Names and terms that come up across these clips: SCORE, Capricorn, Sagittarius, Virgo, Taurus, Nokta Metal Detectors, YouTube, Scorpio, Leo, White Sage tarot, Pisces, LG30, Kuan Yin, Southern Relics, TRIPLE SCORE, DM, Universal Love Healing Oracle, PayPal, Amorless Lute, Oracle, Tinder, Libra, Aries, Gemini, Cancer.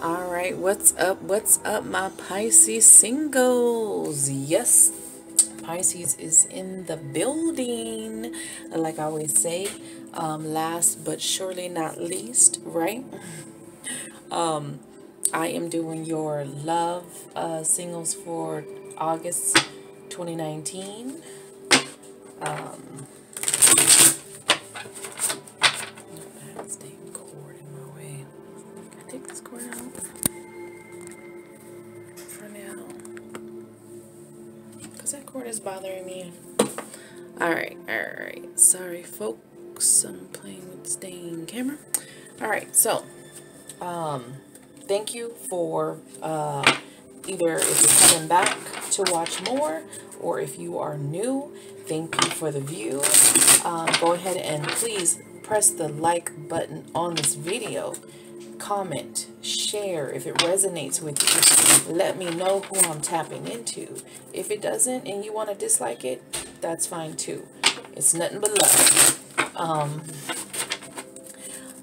All right, what's up, my Pisces singles? Yes, Pisces is in the building. Like I always say, last but surely not least, right? I am doing your love singles for August 2019. Is bothering me. All right, sorry folks, I'm playing with the dang camera. All right, so thank you for either if you're coming back to watch more or if you are new, thank you for the view. Go ahead and please press the like button on this video, comment, share if it resonates with you. Let me know who I'm tapping into. If it doesn't and you want to dislike it, that's fine too. It's nothing but love.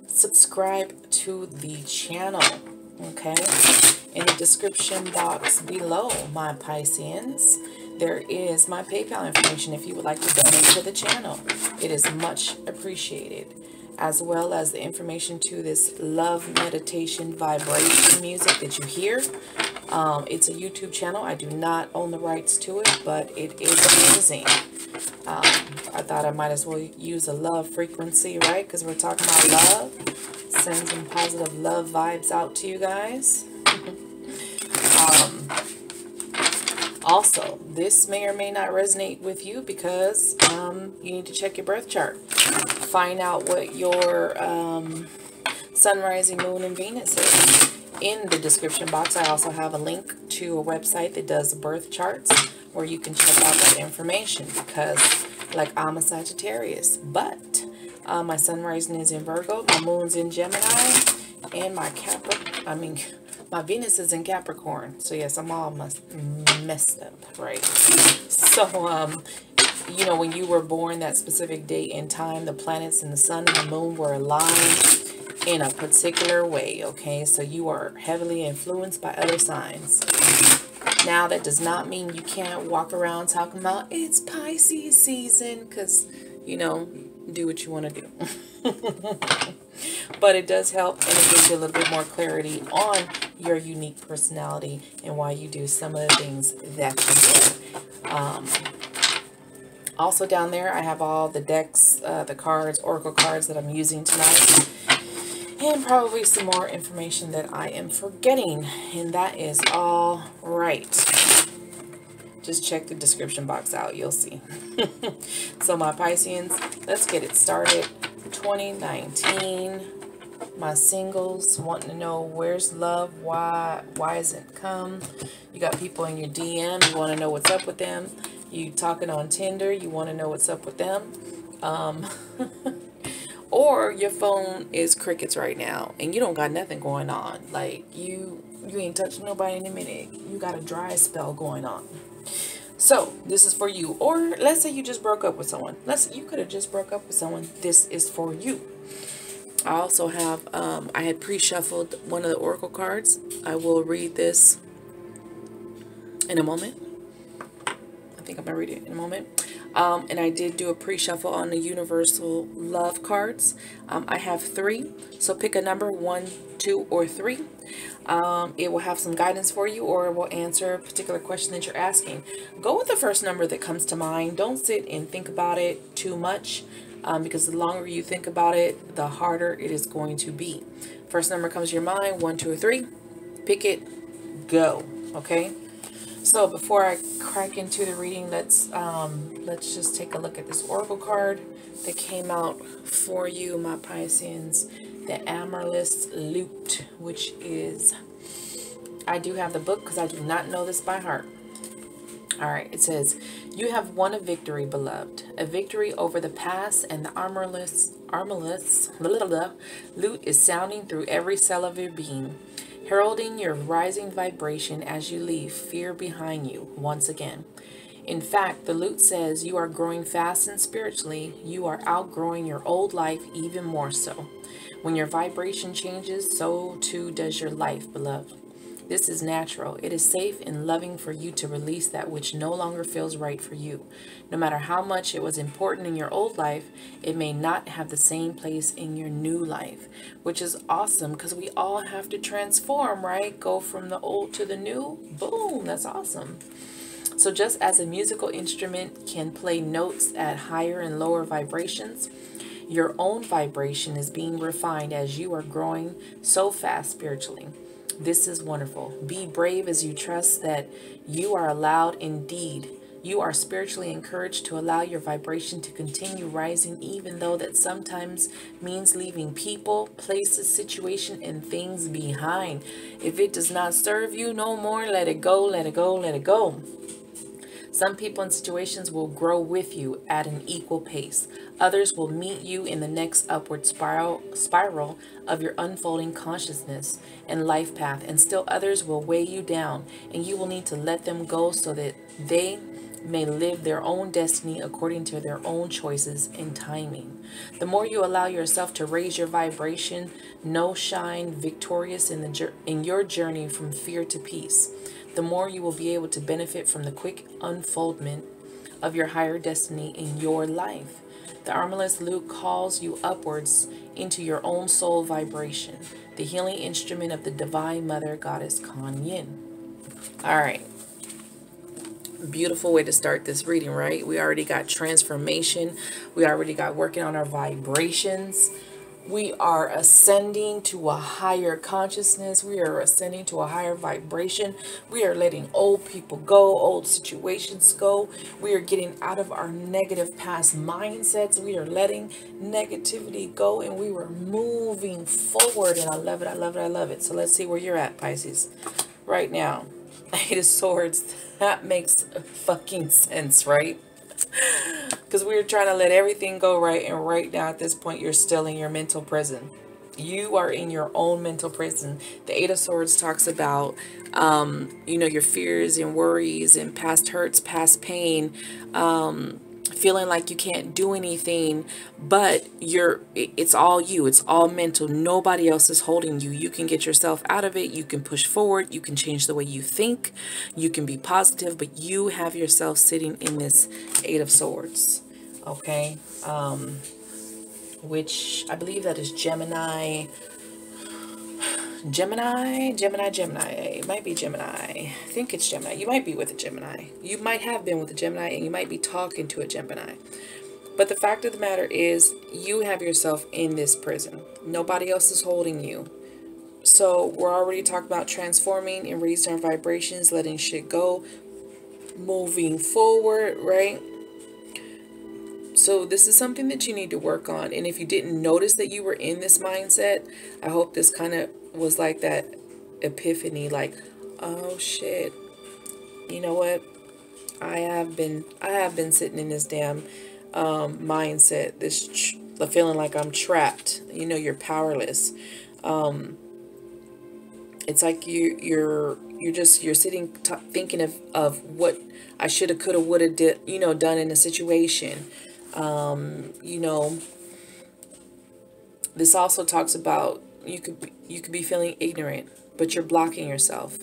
Subscribe to the channel, okay? In the description box below, my Pisceans, there is my PayPal information if you would like to donate to the channel. It is much appreciated, as well as the information to this love meditation vibration music that you hear. It's a YouTube channel. I do not own the rights to it, but it is amazing. I thought I might as well use a love frequency, right? Because we're talking about love. Send some positive love vibes out to you guys. Also, this may or may not resonate with you because you need to check your birth chart. Find out what your sun, rising, moon, and Venus is. In the description box, I also have a link to a website that does birth charts where you can check out that information because, like, I'm a Sagittarius, but my sun rising is in Virgo, my moon's in Gemini, and my Venus is in Capricorn. So, yes, I'm all messed up, right? So, you know, when you were born, that specific date and time, the planets and the sun and the moon were aligned in a particular way, okay? So you are heavily influenced by other signs. Now, that does not mean you can't walk around talking about it's Pisces season because, you know, do what you want to do. But it does help and it gives you a little bit more clarity on your unique personality and why you do some of the things that you do. Also down there, I have all the decks, the cards, Oracle cards that I'm using tonight. And probably some more information that I am forgetting. And that is all right. Just check the description box out. You'll see. So my Pisceans, let's get it started. 2019. My singles wanting to know, where's love? Why hasn't it come? You got people in your DM. You want to know what's up with them. You talking on Tinder, you want to know what's up with them. Or your phone is crickets right now and you don't got nothing going on. Like you ain't touching nobody in a minute. You got a dry spell going on. So this is for you. Or let's say you just broke up with someone. You could have just broke up with someone. This is for you. I also have, I had pre-shuffled one of the Oracle cards. I will read this in a moment. I think I'm gonna read it in a moment. And I did do a pre-shuffle on the universal love cards. I have 3, so pick a number 1, 2, or 3. It will have some guidance for you, or it will answer a particular question that you're asking. Go with the first number that comes to mind. Don't sit and think about it too much, because the longer you think about it, the harder it is going to be. First number comes to your mind, 1, 2, or 3. Pick it, go. Okay. So before I crack into the reading, let's just take a look at this Oracle card that came out for you, my Pisceans, the Amorless Lute, which is, I do have the book because I do not know this by heart. All right, it says, you have won a victory, beloved, a victory over the past, and the armorless lute is sounding through every cell of your being, heralding your rising vibration as you leave fear behind you once again. In fact, the lute says you are growing fast and spiritually. You are outgrowing your old life even more so. When your vibration changes, so too does your life, beloved. This is natural. It is safe and loving for you to release that which no longer feels right for you. No matter how much it was important in your old life, it may not have the same place in your new life, which is awesome because we all have to transform, right? Go from the old to the new. Boom, that's awesome. So just as a musical instrument can play notes at higher and lower vibrations, your own vibration is being refined as you are growing so fast spiritually. This is wonderful. Be brave as you trust that you are allowed. Indeed, you are spiritually encouraged to allow your vibration to continue rising, even though that sometimes means leaving people, places, situation, and things behind. If it does not serve you no more, let it go, let it go, let it go. Some people and situations will grow with you at an equal pace. Others will meet you in the next upward spiral of your unfolding consciousness and life path, and still others will weigh you down, and you will need to let them go so that they may live their own destiny according to their own choices and timing. The more you allow yourself to raise your vibration, shine victorious in your journey from fear to peace, the more you will be able to benefit from the quick unfoldment of your higher destiny in your life. The Amorless Lute calls you upwards into your own soul vibration, the healing instrument of the Divine Mother Goddess Kuan Yin. All right. Beautiful way to start this reading, right? We already got transformation. We already got working on our vibrations. We are ascending to a higher consciousness. We are ascending to a higher vibration. We are letting old people go, old situations go. We are getting out of our negative past mindsets. We are letting negativity go, and we were moving forward. And I love it. I love it. I love it. So let's see where you're at, Pisces, right now. Eight of Swords. That makes fucking sense, right? Because we're trying to let everything go, right? And right now at this point, you're still in your mental prison. You are in your own mental prison. The Eight of Swords talks about, you know, your fears and worries and past hurts, past pain, feeling like you can't do anything, but it's all you. It's all mental. Nobody else is holding you. You can get yourself out of it. You can push forward. You can change the way you think. You can be positive, but you have yourself sitting in this Eight of Swords. Okay. Which I believe that is Gemini. Gemini. It might be Gemini. I think it's Gemini. You might be with a Gemini. You might have been with a Gemini, and you might be talking to a Gemini. But the fact of the matter is, you have yourself in this prison. Nobody else is holding you. So we're already talking about transforming and raising our vibrations, letting shit go, moving forward, right? So this is something that you need to work on. And if you didn't notice that you were in this mindset, I hope this kind of was like that epiphany, like, oh shit, you know what, I have been sitting in this damn mindset, the feeling like I'm trapped. You know, you're powerless. It's like you're sitting thinking of what I shoulda, coulda, woulda did, you know, done in a situation. You know, this also talks about you could be feeling ignorant, but you're blocking yourself.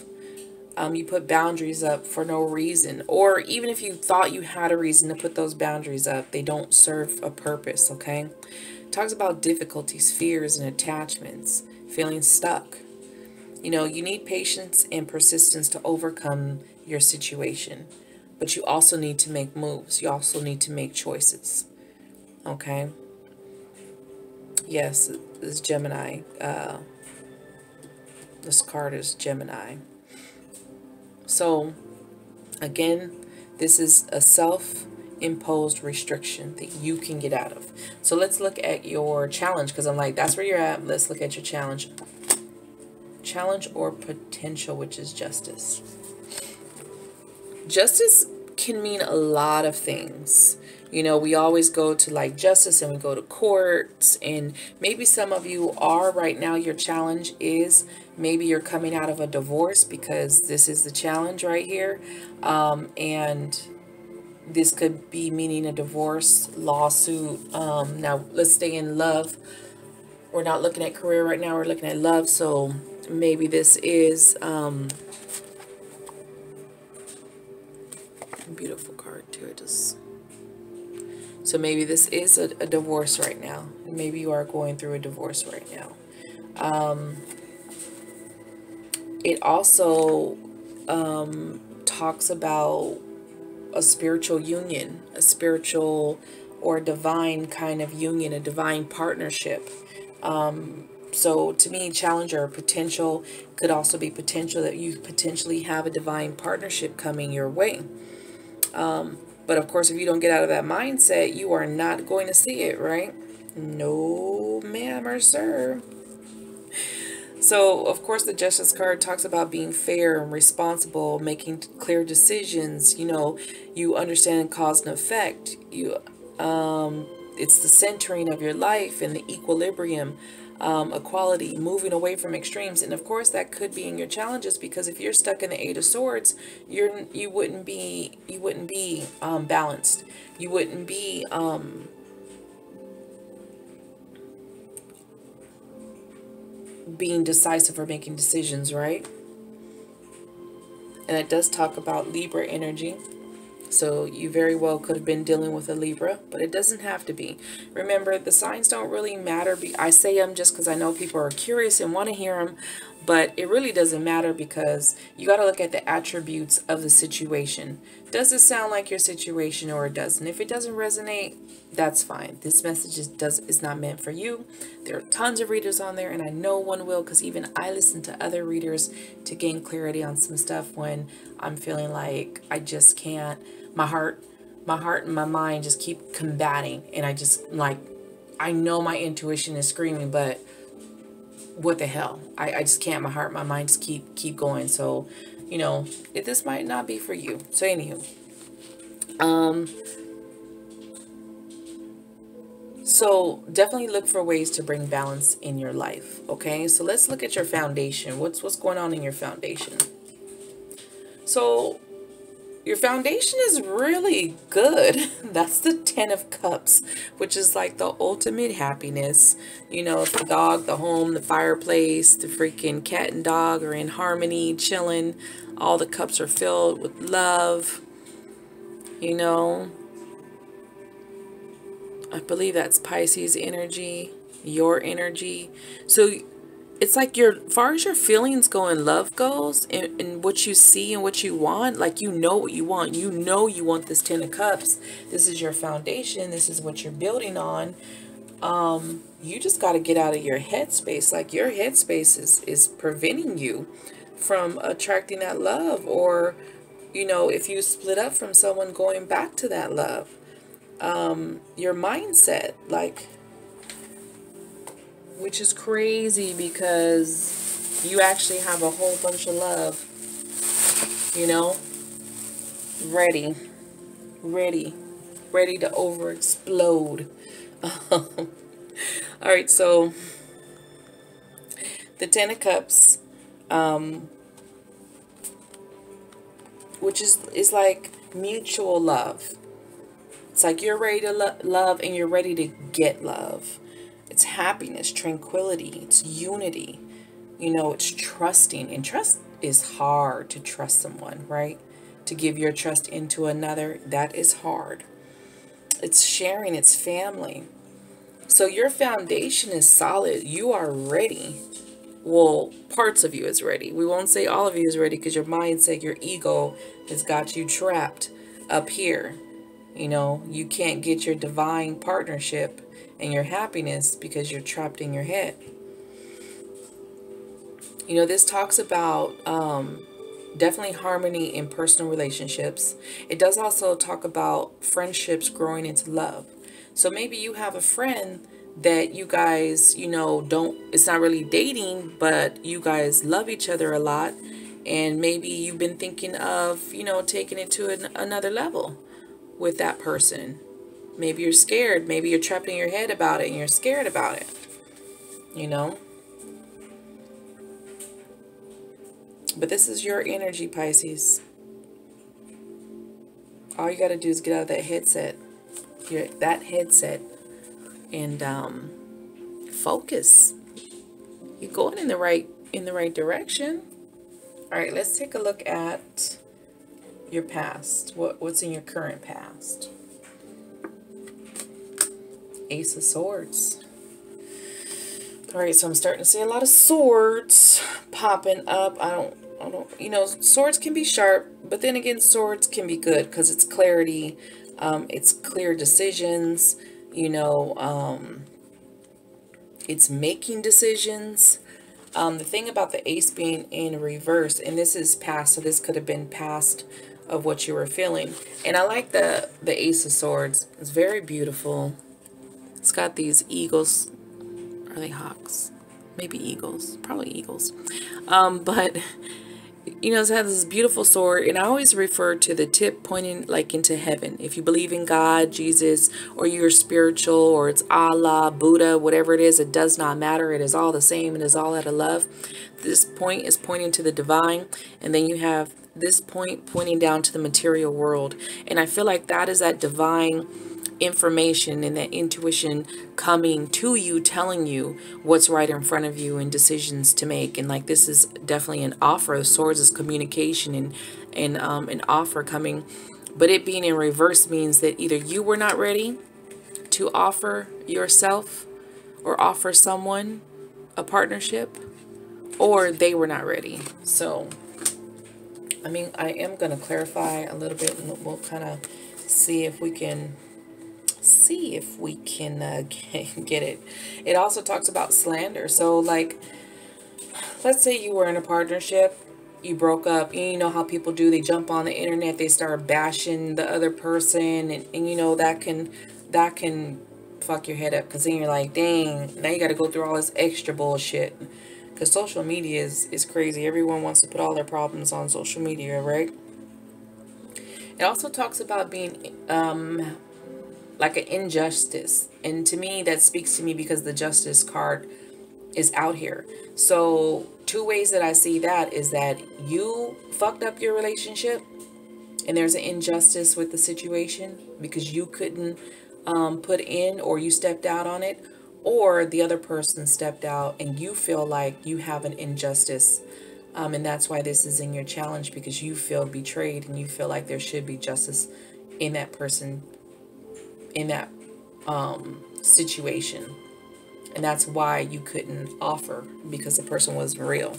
You put boundaries up for no reason, or even if you thought you had a reason to put those boundaries up, they don't serve a purpose. Okay. It talks about difficulties, fears, and attachments, feeling stuck. You know, you need patience and persistence to overcome your situation, but you also need to make moves. You also need to make choices. Okay. Yes, this Gemini, this card is Gemini. So again, this is a self-imposed restriction that you can get out of. So let's look at your challenge, because I'm like, that's where you're at. Let's look at your challenge. Challenge or potential, which is justice. Justice can mean a lot of things. You know, we always go to like justice and we go to courts, and maybe some of you are right now, your challenge is maybe you're coming out of a divorce, because this is the challenge right here. And this could be meaning a divorce lawsuit. Now let's stay in love. We're not looking at career right now. We're looking at love. So maybe this is a beautiful card too. So maybe this is a divorce right now. Maybe you are going through a divorce right now. It also talks about a spiritual union, a spiritual or divine kind of union, a divine partnership. So to me, challenger, potential, could also be potential that you potentially have a divine partnership coming your way. But of course, if you don't get out of that mindset, you are not going to see it, right? No, ma'am or sir. So, of course, the Justice card talks about being fair and responsible, making clear decisions. You know, you understand cause and effect. You, it's the centering of your life and the equilibrium, equality, moving away from extremes. And of course, that could be in your challenges, because if you're stuck in the Eight of Swords, you wouldn't be balanced. You wouldn't be being decisive or making decisions, right? And it does talk about Libra energy, so you very well could have been dealing with a Libra, but it doesn't have to be. Remember, the signs don't really matter. I say them just because I know people are curious and want to hear them, but it really doesn't matter, because you got to look at the attributes of the situation. Does it sound like your situation or it doesn't? If it doesn't resonate, that's fine. This message is not meant for you. There are tons of readers on there, and I know one will, because even I listen to other readers to gain clarity on some stuff when I'm feeling like I just can't. My heart and my mind just keep combating, and I just, like, I know my intuition is screaming, but what the hell? I just can't. My heart, my mind just keep going. So, you know, this might not be for you. So anywho, so definitely look for ways to bring balance in your life. Okay, so let's look at your foundation. What's going on in your foundation? So your foundation is really good. That's the 10 of Cups, which is like the ultimate happiness. You know, the dog, the home, the fireplace, the freaking cat and dog are in harmony, chilling. All the cups are filled with love. You know, I believe that's Pisces energy, your energy. So it's like, your, as far as your feelings go and love goes, and what you see and what you want, like, you know what you want. You know you want this 10 of Cups. This is your foundation. This is what you're building on. You just got to get out of your headspace. Like, your headspace is preventing you from attracting that love, or, you know, if you split up from someone, going back to that love. Your mindset, like, which is crazy, because you actually have a whole bunch of love, you know, ready to over explode. All right, so the 10 of Cups, which is like mutual love. It's like you're ready to love and you're ready to get love. It's happiness, tranquility, it's unity. You know, it's trusting. And trust is hard, to trust someone, right? To give your trust into another, that is hard. It's sharing, it's family. So your foundation is solid. You are ready. Well, parts of you is ready. We won't say all of you is ready, because your mindset, your ego has got you trapped up here. You know, you can't get your divine partnership and your happiness because you're trapped in your head. You know, this talks about definitely harmony in personal relationships. It does also talk about friendships growing into love. So maybe you have a friend that you guys, you know, it's not really dating, but you guys love each other a lot, and maybe you've been thinking of, you know, taking it to another level with that person. Maybe you're scared. Maybe you're trapped in your head about it and you're scared about it, you know. But this is your energy, Pisces. All you got to do is get out of that headset, and focus. You're going in the right direction. All right, let's take a look at your past. What's in your current past? Ace of Swords. All right, so I'm starting to see a lot of swords popping up. I don't, you know, swords can be sharp, but then again, swords can be good because it's clarity. It's clear decisions, you know, it's making decisions. The thing about the ace being in reverse, and this is past, so this could have been past of what you were feeling. And I like the Ace of Swords. It's very beautiful. It's got these eagles. Are they hawks? Maybe eagles. Probably eagles. But, you know, it's had this beautiful sword. And I always refer to the tip pointing, like, into heaven. If you believe in God, Jesus, or you're spiritual, or it's Allah, Buddha, whatever it is, it does not matter. It is all the same. It is all out of love. This point is pointing to the divine. And then you have this point pointing down to the material world. And I feel like that is that divine information and that intuition coming to you, telling you what's right in front of you and decisions to make. And like, this is definitely an offer of swords, is communication and an offer coming, but it being in reverse means that either you were not ready to offer yourself or offer someone a partnership, or they were not ready. So I mean, I am going to clarify a little bit, and we'll kind of see if we can get it. It also talks about slander. So like, let's say you were in a partnership, you broke up, and you know how people do, they jump on the internet, they start bashing the other person, and you know, that can fuck your head up, because then you're like, dang, now you got to go through all this extra bullshit, because social media is crazy. Everyone wants to put all their problems on social media, right? It also talks about being like an injustice, and to me that speaks to me because the justice card is out here. So two ways that I see that is that you fucked up your relationship and there's an injustice with the situation because you couldn't put in, or you stepped out on it, or the other person stepped out and you feel like you have an injustice, and that's why this is in your challenge, because you feel betrayed and you feel like there should be justice in that person, in that situation, and that's why you couldn't offer, because the person wasn't real.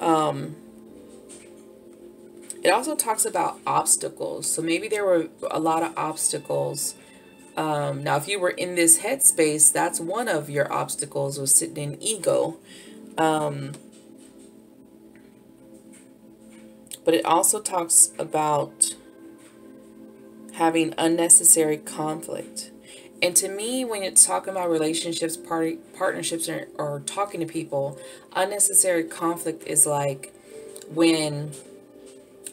It also talks about obstacles, so maybe there were a lot of obstacles. Now if you were in this headspace, that's one of your obstacles, was sitting in ego. But it also talks about having unnecessary conflict. And to me, when it's talking about relationships, partnerships, or talking to people, unnecessary conflict is like when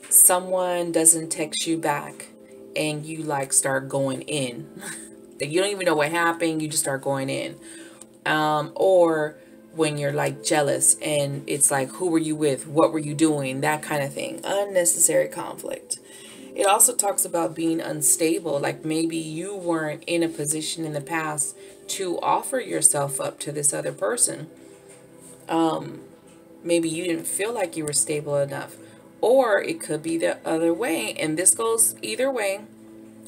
someone doesn't text you back and you like start going in. Like, you don't even know what happened, you just start going in. Or when you're like jealous and it's like, who were you with? What were you doing? That kind of thing. Unnecessary conflict. It also talks about being unstable, like maybe you weren't in a position in the past to offer yourself up to this other person. Maybe you didn't feel like you were stable enough, or it could be the other way. And this goes either way,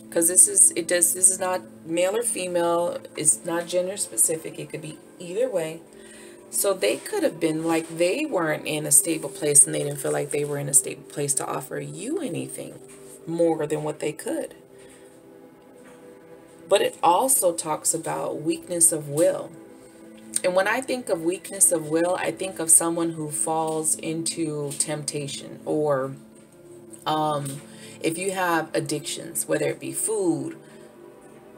because this is not male or female. It's not gender specific. It could be either way. So they could have been like, they weren't in a stable place and they didn't feel like they were in a stable place to offer you anything more than what they could. But it also talks about weakness of will. And when I think of weakness of will, I think of someone who falls into temptation, or if you have addictions, whether it be food,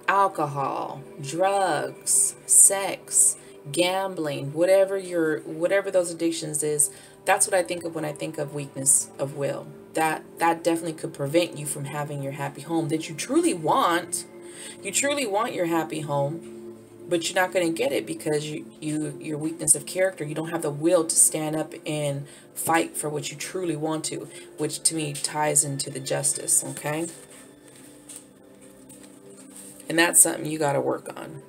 alcohol, drugs, sex, gambling, whatever those addictions is, that's what I think of when I think of weakness of will. That definitely could prevent you from having your happy home that you truly want. You truly want your happy home, but you're not going to get it because your weakness of character, you don't have the will to stand up and fight for what you truly want to, which to me ties into the justice, okay? And that's something you got to work on.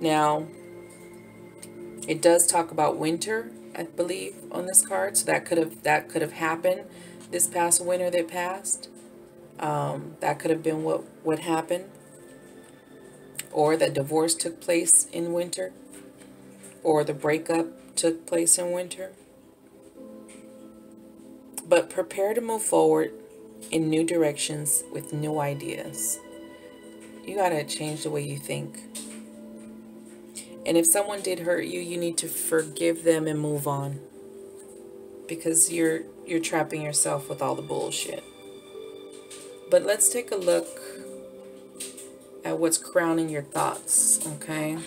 Now, it does talk about winter, I believe, on this card. So that could have happened this past winter that passed. That could have been what happened. Or that divorce took place in winter. Or the breakup took place in winter. But prepare to move forward in new directions with new ideas. You gotta change the way you think. And if someone did hurt you, you need to forgive them and move on. Because you're trapping yourself with all the bullshit. But let's take a look at what's crowning your thoughts, okay?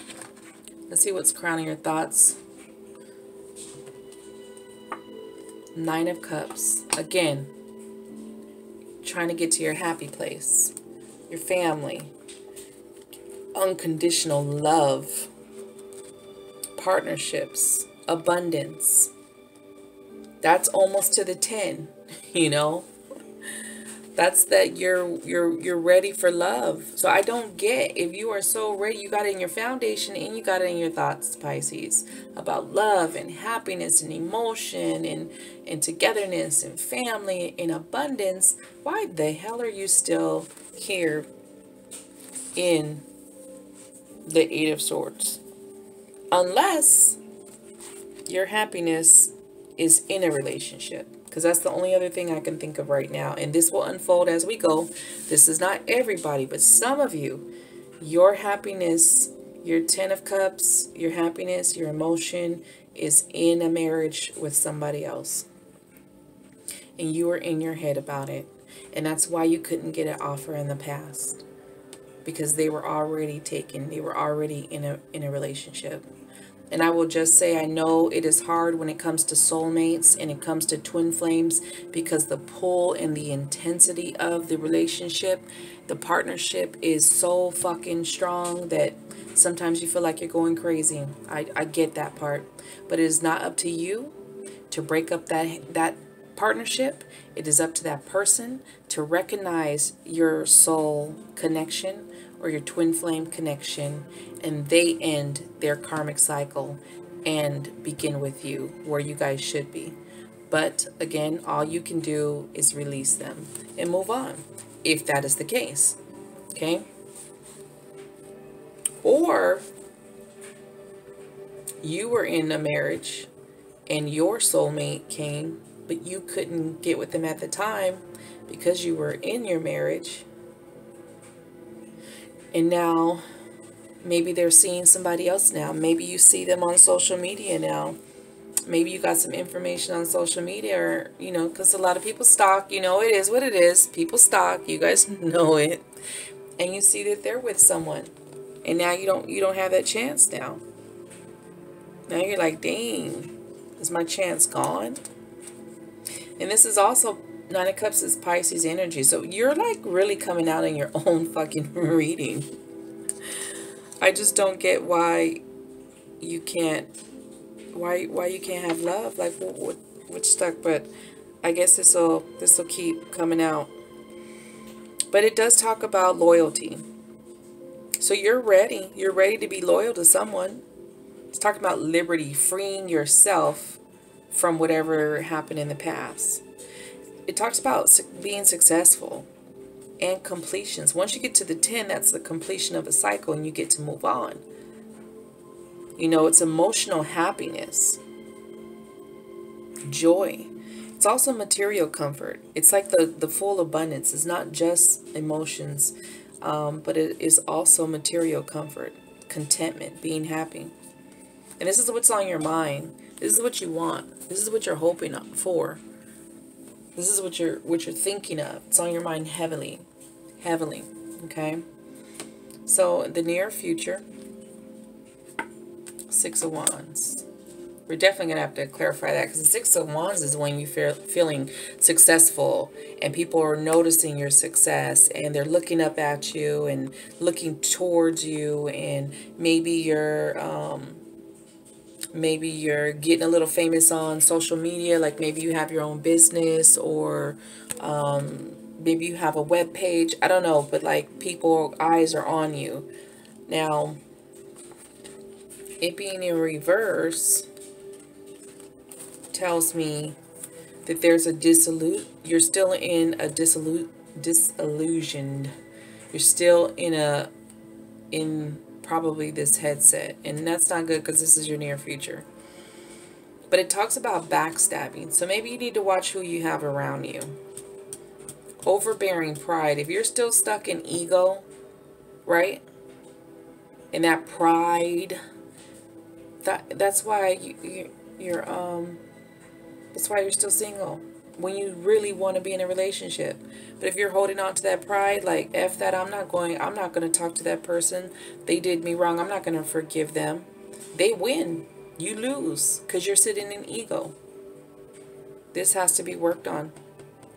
Let's see what's crowning your thoughts. 9 of Cups. Again, trying to get to your happy place, your family, unconditional love, partnerships, abundance. That's almost to the 10, you know? That's that you're ready for love. So I don't get, if you are so ready, you got it in your foundation and you got it in your thoughts, Pisces, about love and happiness and emotion and togetherness and family and abundance. Why the hell are you still here in the 8 of Swords? Unless your happiness is in a relationship. Because that's the only other thing I can think of right now. And this will unfold as we go. This is not everybody, but some of you, your happiness, your 10 of cups, your happiness, your emotion is in a marriage with somebody else. And you are in your head about it. And that's why you couldn't get an offer in the past. Because they were already taken. They were already in a relationship. And I will just say, I know it is hard when it comes to soulmates and it comes to twin flames, because the pull and the intensity of the relationship, the partnership is so fucking strong that sometimes you feel like you're going crazy. I get that part. But it is not up to you to break up that partnership. It is up to that person to recognize your soul connection or your twin flame connection, and they end their karmic cycle and begin with you where you guys should be. But again, all you can do is release them and move on if that is the case, okay? Or you were in a marriage and your soulmate came, but you couldn't get with them at the time because you were in your marriage. And now, maybe they're seeing somebody else now. Maybe you see them on social media now. Maybe you got some information on social media, or, you know, because a lot of people stalk. You know, it is what it is. People stalk. You guys know it. And you see that they're with someone. And now you don't have that chance now. Now you're like, dang, is my chance gone? And this is also... 9 of Cups is Pisces energy. So you're like really coming out in your own fucking reading. I just don't get why you can't have love. Like what's stuck? But I guess this will keep coming out. But it does talk about loyalty. So you're ready. You're ready to be loyal to someone. It's talking about liberty, freeing yourself from whatever happened in the past. It talks about being successful and completions. Once you get to the 10, that's the completion of a cycle and you get to move on. You know, it's emotional happiness, joy. It's also material comfort. It's like the full abundance. It's not just emotions, but it is also material comfort, contentment, being happy. And this is what's on your mind. This is what you want. This is what you're hoping for. This is what you're thinking of. It's on your mind heavily, heavily, okay? So the near future, 6 of Wands. We're definitely going to have to clarify that, because the 6 of Wands is when you're feeling successful and people are noticing your success and they're looking up at you and looking towards you, and maybe you're getting a little famous on social media. Like maybe you have your own business, or maybe you have a web page. I don't know, but like people, eyes are on you. Now, it being in reverse tells me that there's a dissolute, you're still in a disillusioned, you're still in a, probably this headset, and that's not good because this is your near future. But it talks about backstabbing, so maybe you need to watch who you have around you. Overbearing pride, if you're still stuck in ego, right? And that pride, that's why that's why you're still single, when you really want to be in a relationship. But if you're holding on to that pride, like, F that, I'm not going to talk to that person, they did me wrong, I'm not going to forgive them, they win, you lose, because you're sitting in ego. This has to be worked on.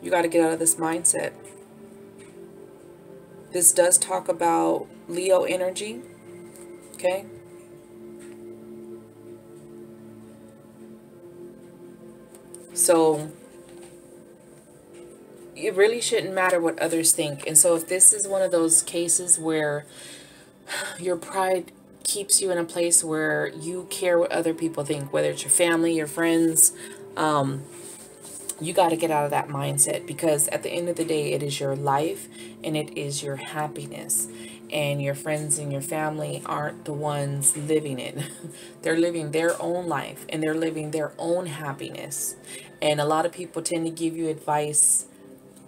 You got to get out of this mindset. This does talk about Leo energy, okay? So it really shouldn't matter what others think. And so if this is one of those cases where your pride keeps you in a place where you care what other people think, whether it's your family, your friends, you got to get out of that mindset, because at the end of the day, it is your life and it is your happiness, and your friends and your family aren't the ones living it. They're living their own life and they're living their own happiness. And a lot of people tend to give you advice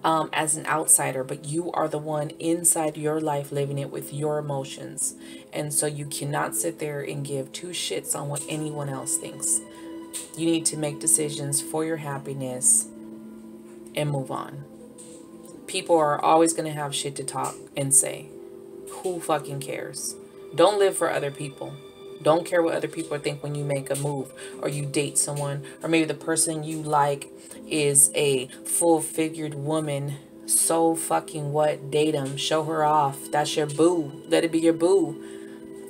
as an outsider, but you are the one inside your life living it with your emotions. And so you cannot sit there and give two shits on what anyone else thinks. You need to make decisions for your happiness and move on. People are always going to have shit to talk and say. Who fucking cares? Don't live for other people. Don't care what other people think when you make a move or you date someone, or maybe the person you like is a full-figured woman. So fucking what? Date them. Show her off. That's your boo. Let it be your boo.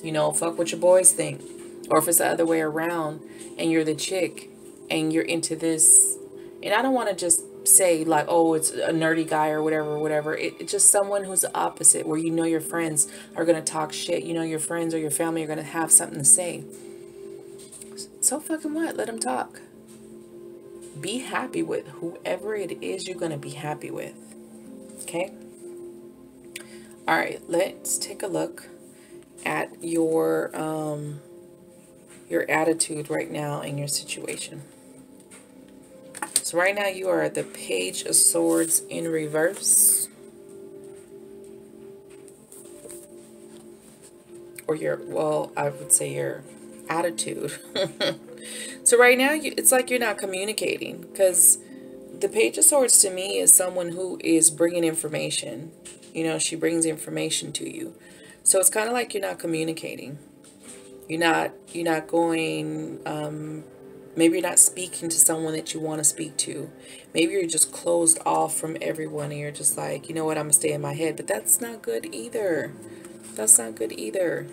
You know, fuck what your boys think. Or if it's the other way around and you're the chick and you're into this, and I don't want to just say like, oh, it's a nerdy guy or whatever. It's just someone who's the opposite, where you know your friends are going to talk shit. You know your friends or your family are going to have something to say. So fucking what? Let them talk. Be happy with whoever it is you're going to be happy with. Okay? All right, let's take a look at your attitude right now in your situation. So right now you are at the Page of Swords in reverse, or your, well, I would say your attitude. So right now it's like you're not communicating, because the Page of Swords to me is someone who is bringing information. You know, she brings information to you. So it's kind of like you're not communicating. You're not going, maybe you're not speaking to someone that you want to speak to. Maybe you're just closed off from everyone and you're just like, you know what, I'm going to stay in my head. But that's not good either. That's not good either.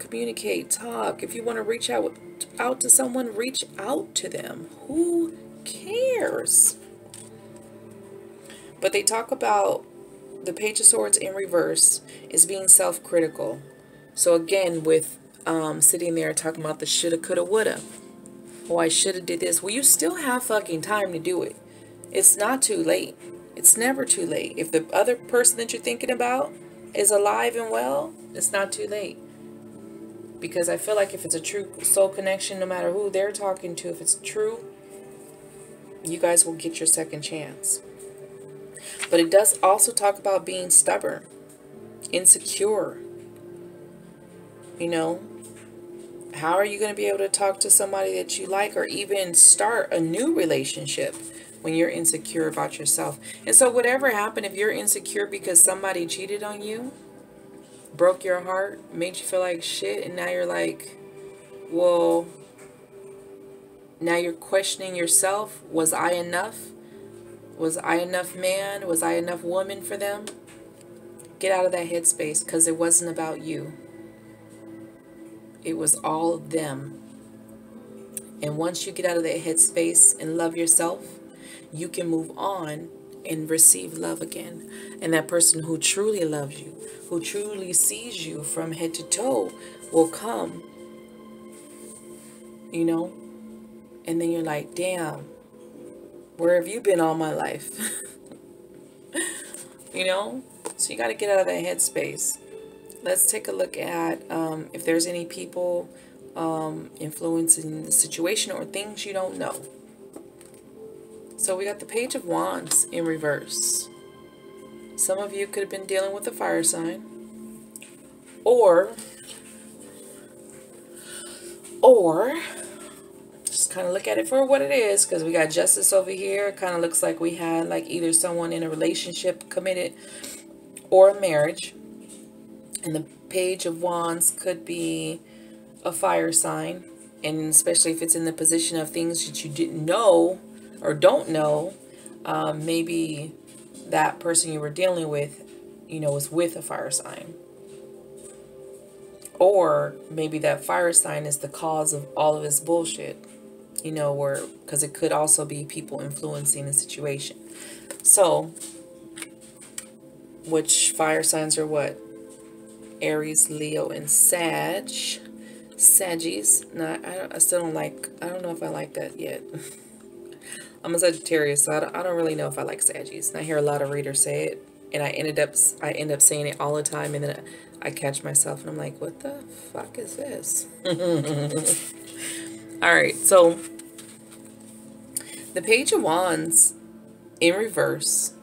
Communicate, talk. If you want to reach out to someone, reach out to them. Who cares? But they talk about the Page of Swords in reverse is being self-critical. So again, with sitting there talking about the shoulda, coulda, woulda. Oh, I shoulda did this. Well, you still have fucking time to do it. It's not too late. It's never too late. If the other person that you're thinking about is alive and well, it's not too late. Because I feel like if it's a true soul connection, no matter who they're talking to, if it's true, you guys will get your second chance. But it does also talk about being stubborn, insecure. You know, how are you going to be able to talk to somebody that you like, or even start a new relationship when you're insecure about yourself? And so whatever happened, if you're insecure because somebody cheated on you, broke your heart, made you feel like shit, and now you're like, well, now you're questioning yourself. Was I enough? Was I enough man? Was I enough woman for them? Get out of that headspace, because it wasn't about you. It was all them. And once you get out of that headspace and love yourself, you can move on and receive love again. And that person who truly loves you, who truly sees you from head to toe, will come you know? And then you're like, damn, where have you been all my life? You know? So you got to get out of that headspace. Let's take a look at if there's any people influencing the situation or things you don't know. So we got the Page of Wands in reverse. Some of you could have been dealing with a fire sign. Or just kind of look at it for what it is, because we got Justice over here. It kind of looks like we had like either someone in a relationship committed or a marriage. And the Page of Wands could be a fire sign. And especially if it's in the position of things that you didn't know or don't know, maybe that person you were dealing with, you know, was with a fire sign. Or maybe that fire sign is the cause of all of this bullshit, you know, where, because it could also be people influencing the situation. So, which fire signs are what? Aries, Leo, and Sag. Saggies. I still don't like, I don't know if I like that yet. I'm a Sagittarius, so I don't really know if I like Saggies. And I hear a lot of readers say it, and I end up saying it all the time, and then I catch myself, and I'm like, what the fuck is this? All right, so the Page of Wands in reverse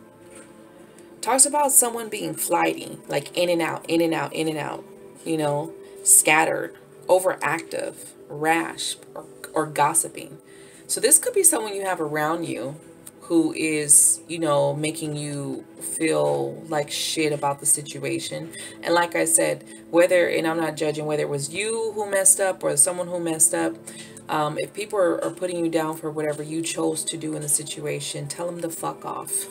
talks about someone being flighty, like in and out, in and out, in and out, you know, scattered, overactive, rash, or gossiping. So this could be someone you have around you who is, you know, making you feel like shit about the situation. And like I said, whether, and I'm not judging whether it was you who messed up or someone who messed up, if people are putting you down for whatever you chose to do in the situation, tell them to fuck off.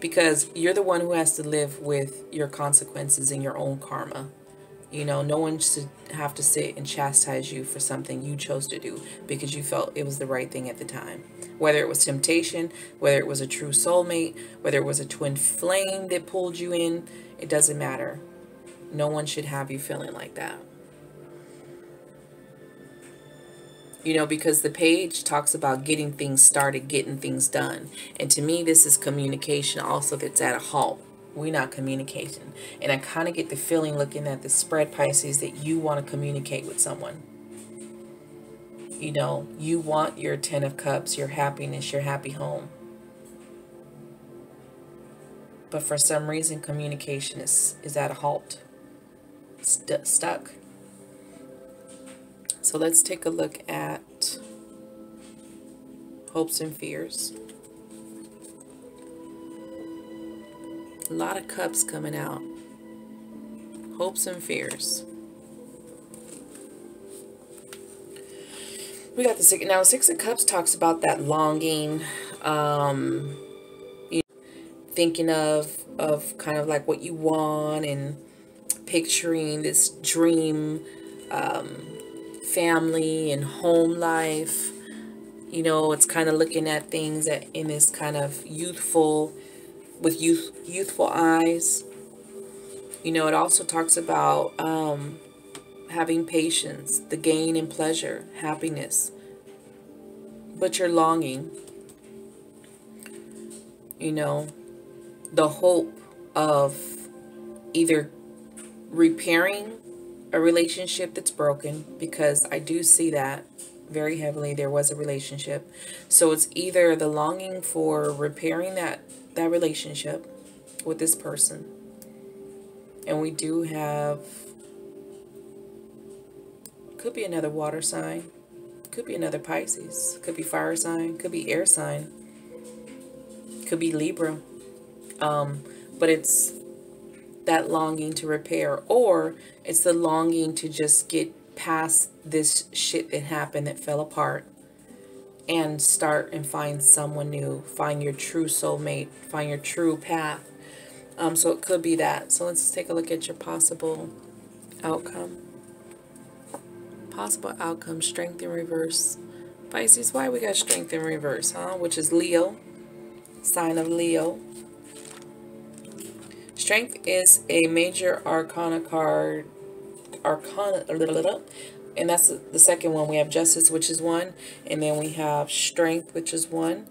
Because you're the one who has to live with your consequences and your own karma. You know, no one should have to sit and chastise you for something you chose to do because you felt it was the right thing at the time. Whether it was temptation, whether it was a true soulmate, whether it was a twin flame that pulled you in, it doesn't matter. No one should have you feeling like that. You know, because the page talks about getting things started, getting things done. And to me, this is communication also that's at a halt. We're not communicating. And I kind of get the feeling looking at the spread, Pisces, that you want to communicate with someone. You know, you want your Ten of Cups, your happiness, your happy home. But for some reason, communication is at a halt. Stuck. So let's take a look at hopes and fears. A lot of cups coming out. Hopes and fears. We got the six. Now, Six of Cups talks about that longing, you know, thinking of kind of like what you want and picturing this dream family and home life. You know, it's kind of looking at things that in this kind of youthful with youthful eyes. You know, it also talks about having patience, the gain and pleasure, happiness, but your longing, you know, the hope of either repairing a relationship that's broken, because I do see that very heavily. There was a relationship. So it's either the longing for repairing that relationship with this person. And we do have, could be another water sign, could be another Pisces, could be fire sign, could be air sign, could be Libra. But it's that longing to repair, or it's the longing to just get past this shit that happened, that fell apart, and start and find someone new, find your true soulmate, find your true path. So it could be that. So let's take a look at your possible outcome. Possible outcome, strength in reverse. Pisces, why we got strength in reverse, huh? Which is Leo, sign of Leo. Strength is a major arcana card, and that's the second one. We have justice, which is one, and then we have strength, which is one,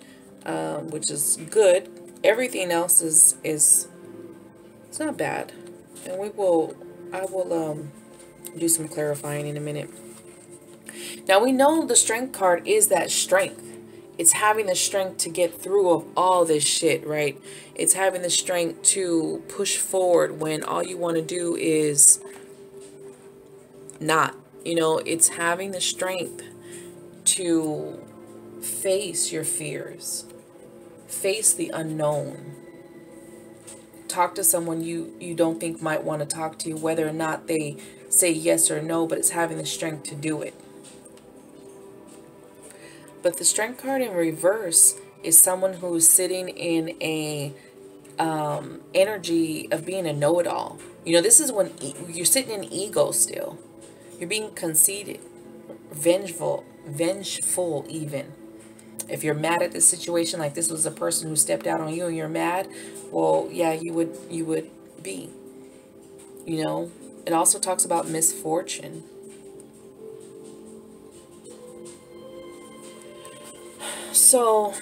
which is good. Everything else is it's not bad, and I will do some clarifying in a minute. Now we know the strength card is that strength. It's having the strength to get through of all this shit, right? It's having the strength to push forward when all you want to do is not. You know, it's having the strength to face your fears, face the unknown, talk to someone you don't think might want to talk to you, whether or not they say yes or no, but it's having the strength to do it. But the strength card in reverse is someone who is sitting in a energy of being a know-it-all. You know, this is when you're sitting in ego still. You're being conceited, vengeful even. If you're mad at this situation, like this was a person who stepped out on you and you're mad, well, yeah, you would be. You know, it also talks about misfortune. So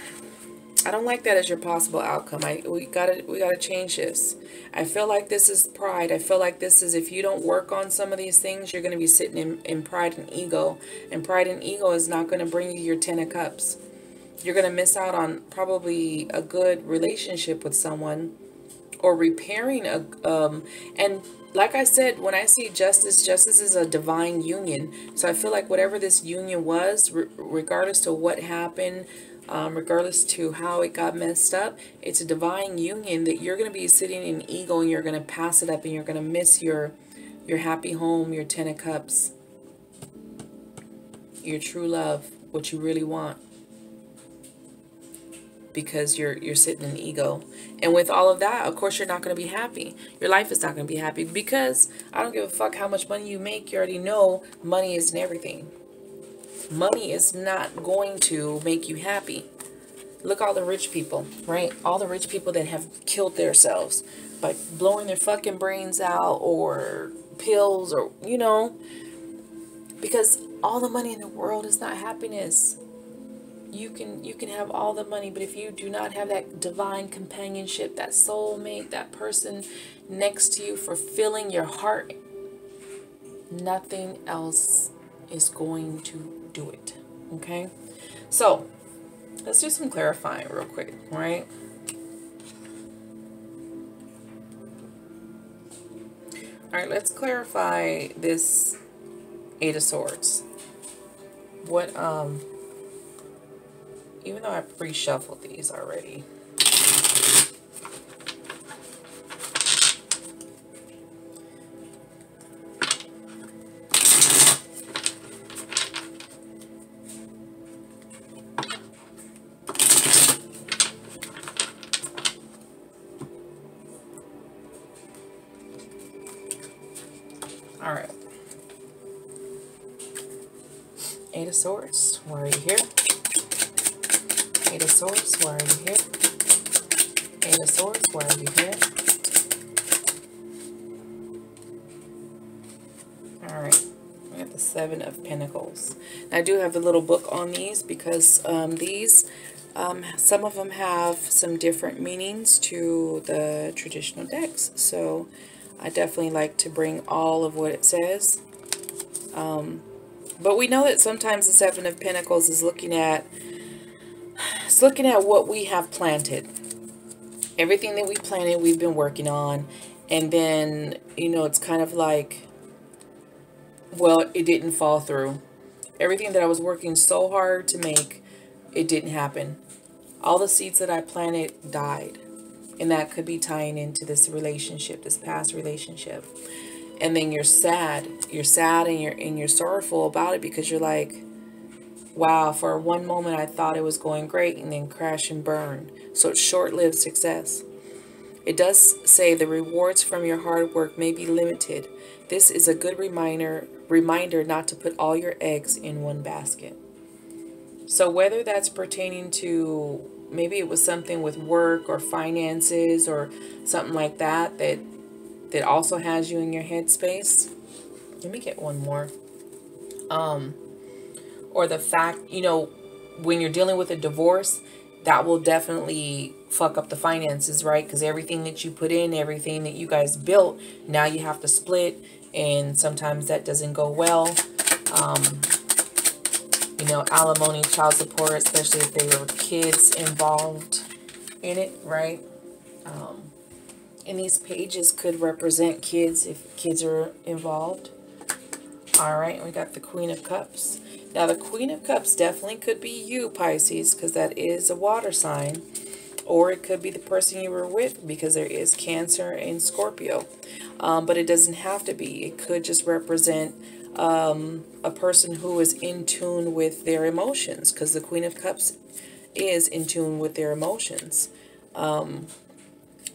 I don't like that as your possible outcome. We gotta change this. I feel like this is pride. I feel like this is, if you don't work on some of these things, you're going to be sitting in pride and ego. And pride and ego is not going to bring you your 10 of cups. You're going to miss out on probably a good relationship with someone, or repairing a and like I said, when I see justice, justice is a divine union. So I feel like whatever this union was, regardless to what happened, regardless to how it got messed up, it's a divine union that you're going to be sitting in ego and you're going to pass it up and you're going to miss your happy home, your 10 of cups, your true love, what you really want. Because you're sitting in ego. And with all of that, of course, you're not going to be happy. Your life is not going to be happy, because I don't give a fuck how much money you make. You already know money isn't everything. Money is not going to make you happy. Look, all the rich people, right? All the rich people that have killed themselves by blowing their fucking brains out, or pills, or, you know, because all the money in the world is not happiness. You can have all the money, but if you do not have that divine companionship, that soulmate, that person next to you fulfilling your heart, nothing else is going to do it. Okay? So let's do some clarifying real quick, right? Alright, let's clarify this Eight of Swords. What even though I pre-shuffled these already. All right. Eight of Swords. Where are you here? Eight of Swords, why are you here? Eight of Swords, why are you here? Alright, we have the Seven of Pentacles. Now, I do have a little book on these, because these, some of them have some different meanings to the traditional decks. So, I definitely like to bring all of what it says. But we know that sometimes the Seven of Pentacles is looking at what we have planted, everything that we planted, we've been working on, and then, you know, it's kind of like, well, it didn't fall through. Everything that I was working so hard to make, it didn't happen. All the seeds that I planted died, and that could be tying into this relationship, this past relationship. And then you're sad and you're sorrowful about it, because you're like, wow, for one moment I thought it was going great, and then crash and burn. So it's short-lived success. It does say the rewards from your hard work may be limited. This is a good reminder not to put all your eggs in one basket. So whether that's pertaining to, maybe it was something with work or finances or something like that, that also has you in your headspace. Let me get one more. or the fact, you know, when you're dealing with a divorce, that will definitely fuck up the finances, right? Because everything that you put in, everything that you guys built, now you have to split, and sometimes that doesn't go well. You know, alimony, child support, especially if there were kids involved in it, right? And these pages could represent kids if kids are involved. All right, we got the Queen of Cups. Now, the Queen of Cups definitely could be you, Pisces, because that is a water sign. Or it could be the person you were with, because there is Cancer and Scorpio. But it doesn't have to be. It could just represent a person who is in tune with their emotions, because the Queen of Cups is in tune with their emotions.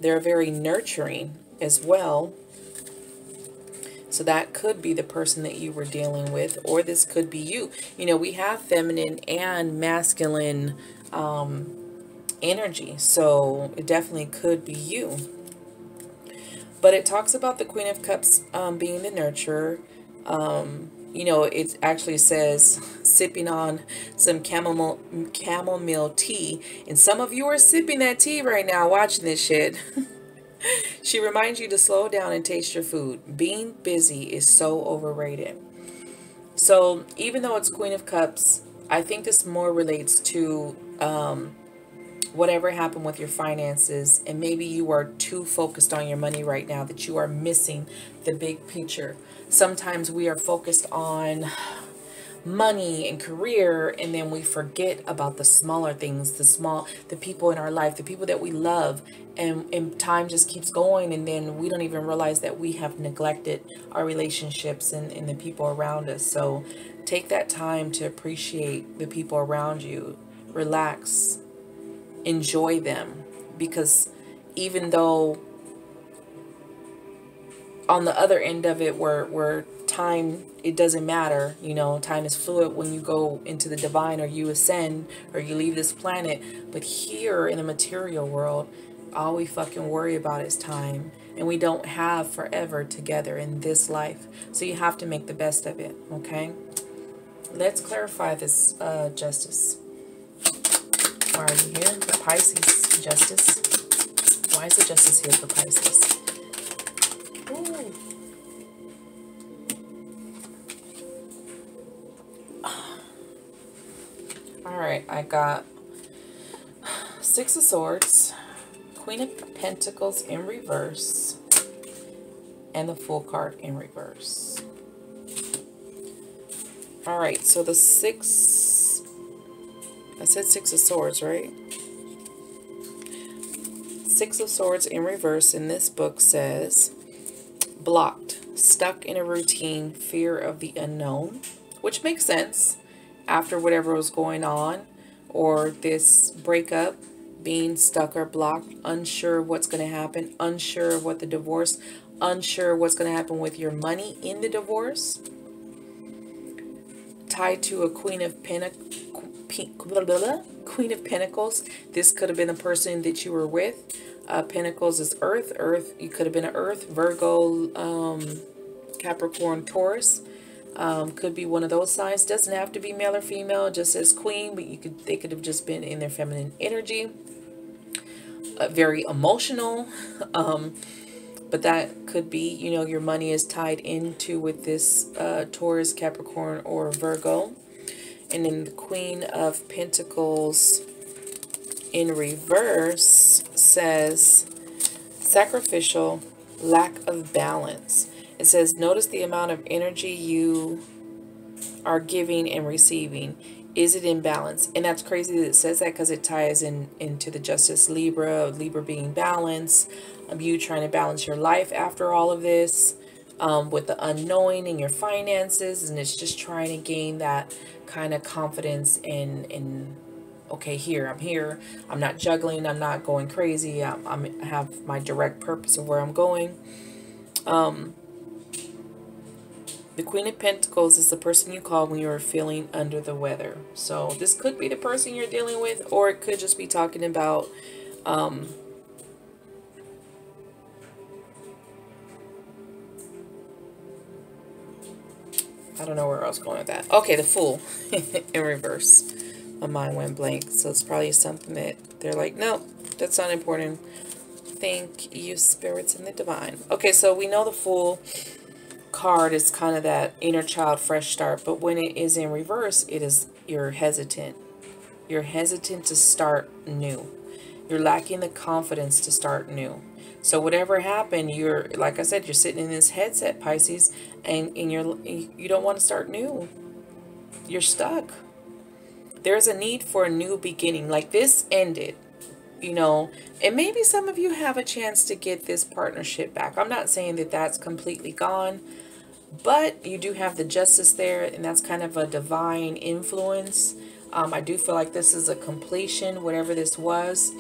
They're very nurturing as well. So that could be the person that you were dealing with, or this could be you. You know, we have feminine and masculine energy, so it definitely could be you. But it talks about the Queen of Cups being the nurturer. You know, it actually says sipping on some chamomile tea. And some of you are sipping that tea right now watching this shit. She reminds you to slow down and taste your food. Being busy is so overrated. So even though it's Queen of Cups, I think this more relates to whatever happened with your finances. And maybe you are too focused on your money right now that you are missing the big picture. Sometimes we are focused on money and career, and then we forget about the smaller things, the people in our life, the people that we love, and time just keeps going, and then we don't even realize that we have neglected our relationships and the people around us. So take that time to appreciate the people around you. Relax, enjoy them, because even though on the other end of it, we're time, it doesn't matter. You know, time is fluid when you go into the divine, or you ascend, or you leave this planet. But here in the material world, all we fucking worry about is time, and we don't have forever together in this life. So you have to make the best of it. Okay, let's clarify this. Justice, why are you here? The Pisces Justice. Why is the Justice here for Pisces? Ooh. All right, I got Six of Swords, Queen of Pentacles in reverse, and the Fool card in reverse. All right, so the Six, I said Six of Swords, right? Six of Swords in reverse in this book says blocked, stuck in a routine, fear of the unknown, which makes sense. After whatever was going on, or this breakup, being stuck or blocked, unsure what's going to happen, unsure of what the divorce, unsure what's going to happen with your money in the divorce, tied to a Queen of Pentacles. This could have been the person that you were with. Pentacles is earth. You could have been an earth, Virgo, Capricorn, Taurus. Could be one of those signs. Doesn't have to be male or female, just says queen, but you could, they could have just been in their feminine energy. Very emotional. But that could be, you know, your money is tied into with this Taurus, Capricorn, or Virgo. And then the Queen of Pentacles in reverse says sacrificial, lack of balance. It says, notice the amount of energy you are giving and receiving. Is it in balance? And that's crazy that it says that, because it ties into the Justice, Libra. Libra being balance. You trying to balance your life after all of this, with the unknowing in your finances. And it's just trying to gain that kind of confidence in okay, here, I'm here. I'm not juggling. I'm not going crazy. I have my direct purpose of where I'm going. The Queen of Pentacles is the person you call when you're feeling under the weather. So this could be the person you're dealing with, or it could just be talking about I don't know where I was going with that. Okay, the Fool in reverse. My mind went blank. So it's probably something that they're like, no, that's not important. Thank you, spirits and the divine. Okay, so we know the Fool card is kind of that inner child fresh start, but when it is in reverse, it is you're hesitant. You're hesitant to start new. You're lacking the confidence to start new. So whatever happened, you're, like I said, you're sitting in this headset, Pisces, and you don't want to start new. You're stuck. There's a need for a new beginning. Like this ended, you know, and maybe some of you have a chance to get this partnership back. I'm not saying that that's completely gone, but you do have the justice there, and that's kind of a divine influence. I do feel like this is a completion, whatever this was.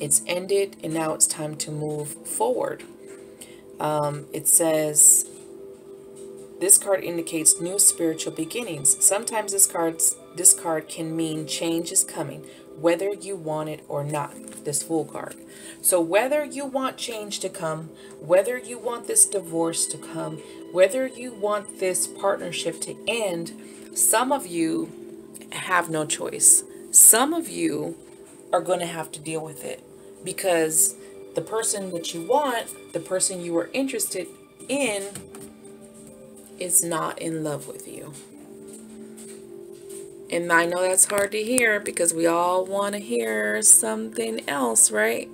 It's ended, and now it's time to move forward. It says, this card indicates new spiritual beginnings. Sometimes this card can mean change is coming, whether you want it or not, this Fool card. So whether you want change to come, whether you want this divorce to come, whether you want this partnership to end, some of you have no choice. Some of you are going to have to deal with it because the person that you want, the person you are interested in, is not in love with you. And I know that's hard to hear because we all want to hear something else, right?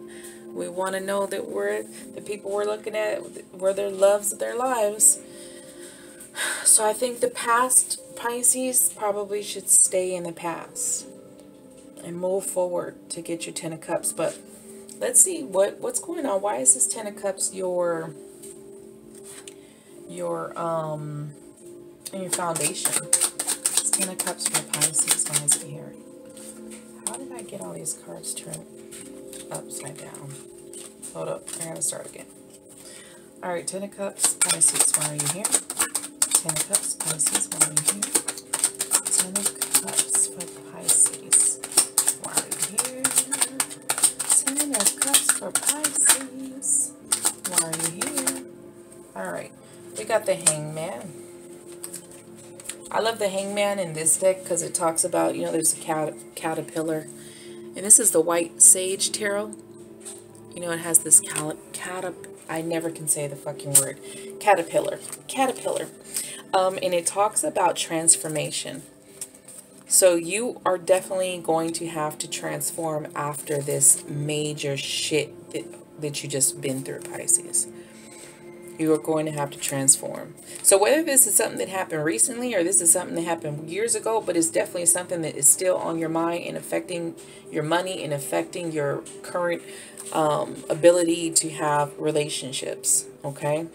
We want to know that we're the people we're looking at, were their loves of their lives. So I think the past, Pisces, probably should stay in the past and move forward to get your 10 of cups. But let's see what's going on. Why is this 10 of cups your foundation? It's 10 of cups for Pisces. Why is it here? How did I get all these cards turned upside down? Hold up, I gotta start again. All right, 10 of cups, Pisces. Why are you here? 10 of cups, Pisces, why are you here? 10 of cups for Pisces, why are you here? 10 of cups for Pisces, why are you here? Alright, we got the Hangman. I love the Hangman in this deck because it talks about, you know, there's a caterpillar. And this is the White Sage tarot. You know, it has this I never can say the fucking word. Caterpillar. And it talks about transformation. So you are definitely going to have to transform after this major shit that you just been through, Pisces. You are going to have to transform. So whether this is something that happened recently or this is something that happened years ago, but it's definitely something that is still on your mind and affecting your money and affecting your current ability to have relationships, okay?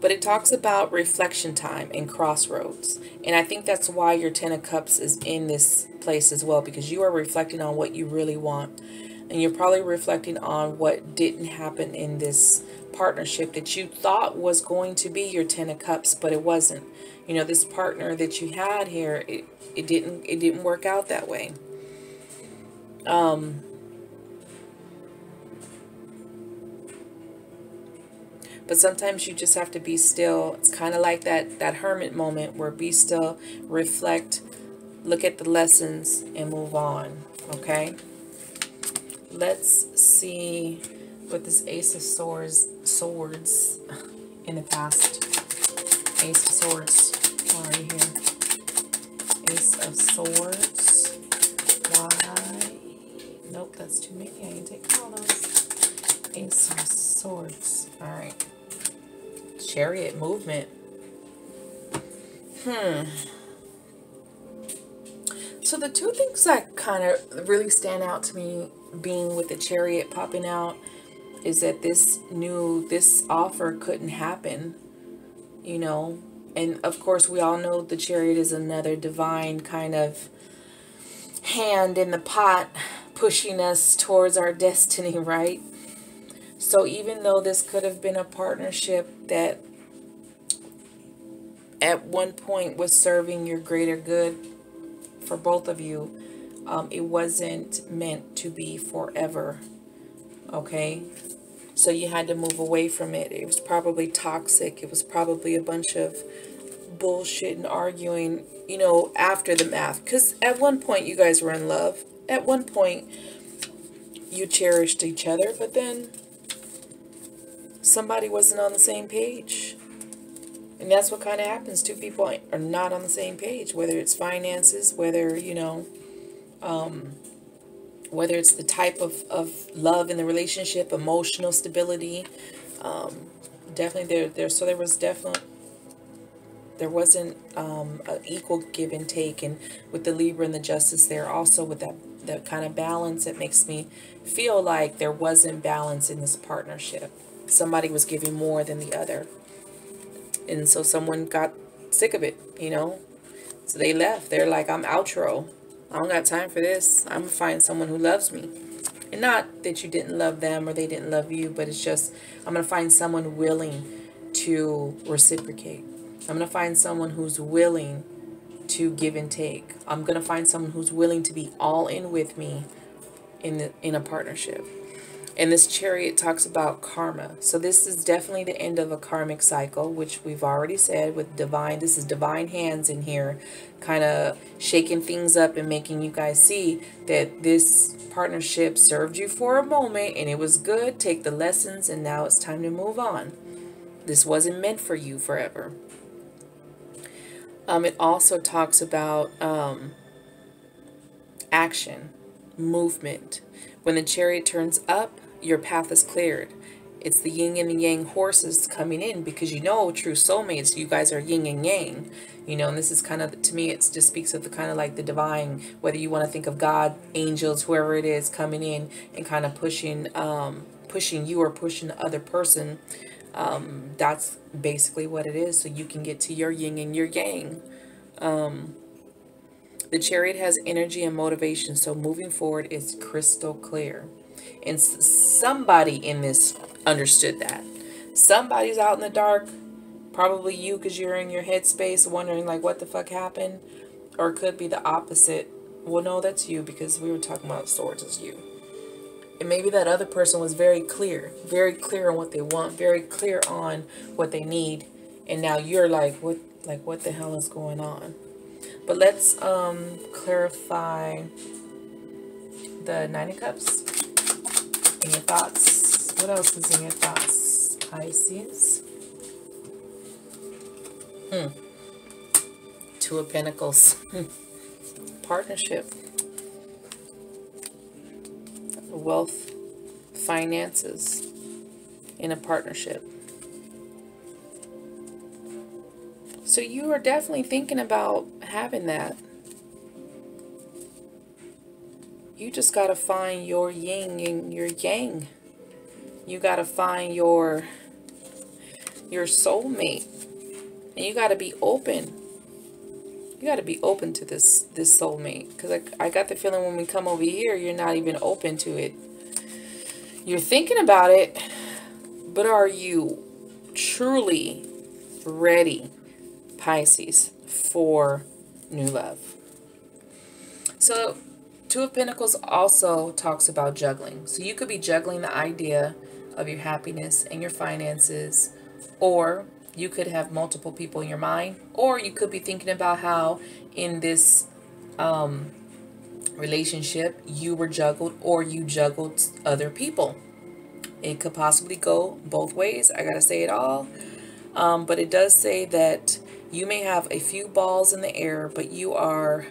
But it talks about reflection time and crossroads. And I think that's why your 10 of cups is in this place as well, because you are reflecting on what you really want. And you're probably reflecting on what didn't happen in this partnership that you thought was going to be your 10 of cups, but it wasn't. You know, this partner that you had here, it didn't work out that way. But sometimes you just have to be still. It's kind of like that hermit moment where be still, reflect, look at the lessons, and move on. Okay? Let's see what this Ace of Swords in the past. Ace of Swords. Why are you here? Ace of Swords. Why? Nope, that's too many. I can take all those. Ace of Swords. Alright. Chariot movement. So the two things that kind of really stand out to me being with the Chariot popping out is that this offer couldn't happen, you know. And of course we all know the Chariot is another divine kind of hand in the pot pushing us towards our destiny, right? So even though this could have been a partnership that at one point was serving your greater good for both of you, it wasn't meant to be forever, okay? So you had to move away from it. It was probably toxic. It was probably a bunch of bullshit and arguing, you know, after the math. Because at one point you guys were in love. At one point you cherished each other, but then somebody wasn't on the same page. And that's what kind of happens. Two people are not on the same page, whether it's finances, whether, you know, whether it's the type of love in the relationship, emotional stability. Definitely there wasn't an equal give and take. And with the Libra and the Justice there, also with that kind of balance, it makes me feel like there wasn't balance in this partnership. Somebody was giving more than the other. And so someone got sick of it, you know, so they left. They're like, I'm outro. I don't got time for this. I'm going to find someone who loves me. And not that you didn't love them or they didn't love you, but it's just, I'm going to find someone willing to reciprocate. I'm going to find someone who's willing to give and take. I'm going to find someone who's willing to be all in with me in a partnership. And this Chariot talks about karma. So this is definitely the end of a karmic cycle, which we've already said with divine. This is divine hands in here, kind of shaking things up and making you guys see that this partnership served you for a moment and it was good. Take the lessons and now it's time to move on. This wasn't meant for you forever. It also talks about action, movement. When the Chariot turns up, your path is cleared. It's the yin and the yang horses coming in, because you know, true soulmates, you guys are yin and yang, you know. And this is kind of, to me, it just speaks of the kind of like the divine, whether you want to think of God, angels, whoever it is, coming in and kind of pushing you or pushing the other person. That's basically what it is, so you can get to your yin and your yang. The Chariot has energy and motivation, so moving forward is crystal clear. And somebody in this understood that. Somebody's out in the dark, probably you, because you're in your headspace wondering like what the fuck happened. Or it could be the opposite. Well, no, that's you, because we were talking about swords as you. And maybe that other person was very clear on what they want, very clear on what they need. And now you're like, what the hell is going on? But let's clarify the 9 of Cups in your thoughts. What else is in your thoughts, Pisces? 2 of Pentacles. Partnership. Wealth, finances in a partnership. So you are definitely thinking about having that. You just got to find your yin and your yang. You got to find your soulmate. And you got to be open. You got to be open to this soulmate. Because I got the feeling when we come over here, you're not even open to it. You're thinking about it, but are you truly ready, Pisces, for new love? So 2 of Pentacles also talks about juggling. So you could be juggling the idea of your happiness and your finances, or you could have multiple people in your mind, or you could be thinking about how in this relationship you were juggled, or you juggled other people. It could possibly go both ways. I gotta say it all. But it does say that you may have a few balls in the air, but you are